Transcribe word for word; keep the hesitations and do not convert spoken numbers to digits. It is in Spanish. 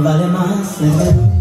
vale más.